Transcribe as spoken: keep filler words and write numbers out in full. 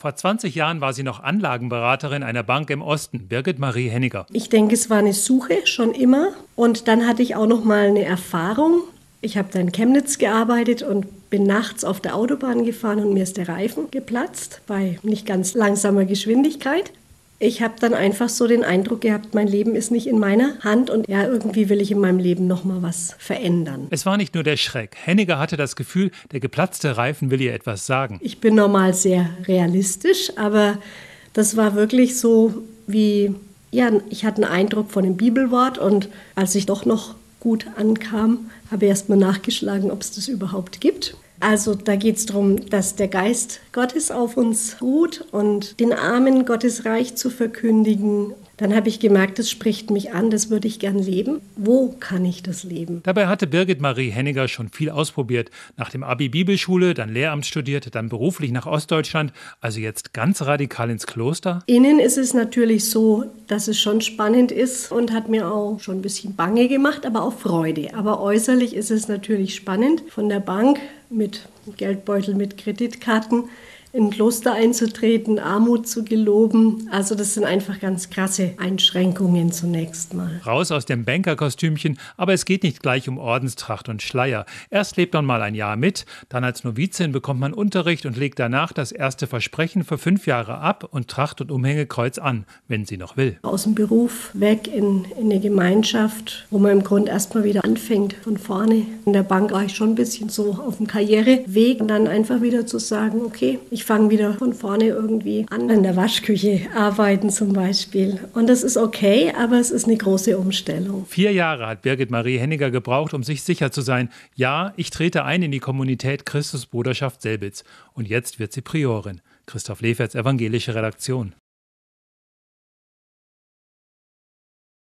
Vor zwanzig Jahren war sie noch Anlagenberaterin einer Bank im Osten, Birgit-Marie Henniger. Ich denke, es war eine Suche, schon immer. Und dann hatte ich auch noch mal eine Erfahrung. Ich habe dann in Chemnitz gearbeitet und bin nachts auf der Autobahn gefahren und mir ist der Reifen geplatzt, bei nicht ganz langsamer Geschwindigkeit. Ich habe dann einfach so den Eindruck gehabt, mein Leben ist nicht in meiner Hand und ja, irgendwie will ich in meinem Leben nochmal was verändern. Es war nicht nur der Schreck. Henniger hatte das Gefühl, der geplatzte Reifen will ihr etwas sagen. Ich bin normal sehr realistisch, aber das war wirklich so wie, ja, ich hatte einen Eindruck von dem Bibelwort und als ich doch noch gut ankam, habe ich erstmal nachgeschlagen, ob es das überhaupt gibt. Also da geht es darum, dass der Geist Gottes auf uns ruht und den Armen Gottes Reich zu verkündigen. Dann habe ich gemerkt, das spricht mich an, das würde ich gern leben. Wo kann ich das leben? Dabei hatte Birgit-Marie Henniger schon viel ausprobiert. Nach dem Abi Bibelschule, dann Lehramt studiert, dann beruflich nach Ostdeutschland, also jetzt ganz radikal ins Kloster. Innen ist es natürlich so, dass es schon spannend ist und hat mir auch schon ein bisschen Bange gemacht, aber auch Freude. Aber äußerlich ist es natürlich spannend, von der Bank mit Geldbeutel, mit Kreditkarten in ein Kloster einzutreten, Armut zu geloben. Also das sind einfach ganz krasse Einschränkungen zunächst mal. Raus aus dem Bankerkostümchen, aber es geht nicht gleich um Ordenstracht und Schleier. Erst lebt man mal ein Jahr mit, dann als Novizin bekommt man Unterricht und legt danach das erste Versprechen für fünf Jahre ab und Tracht und Umhängekreuz an, wenn sie noch will. Aus dem Beruf weg in, in eine Gemeinschaft, wo man im Grunde erst mal wieder anfängt von vorne. In der Bank war ich schon ein bisschen so auf dem Karriereweg und dann einfach wieder zu sagen, okay, ich Ich fange wieder von vorne irgendwie an, in der Waschküche arbeiten zum Beispiel. Und das ist okay, aber es ist eine große Umstellung. Vier Jahre hat Birgit-Marie Henniger gebraucht, um sich sicher zu sein. Ja, ich trete ein in die Kommunität Christusbruderschaft Selbitz. Und jetzt wird sie Priorin. Christoph Leferts, evangelische Redaktion.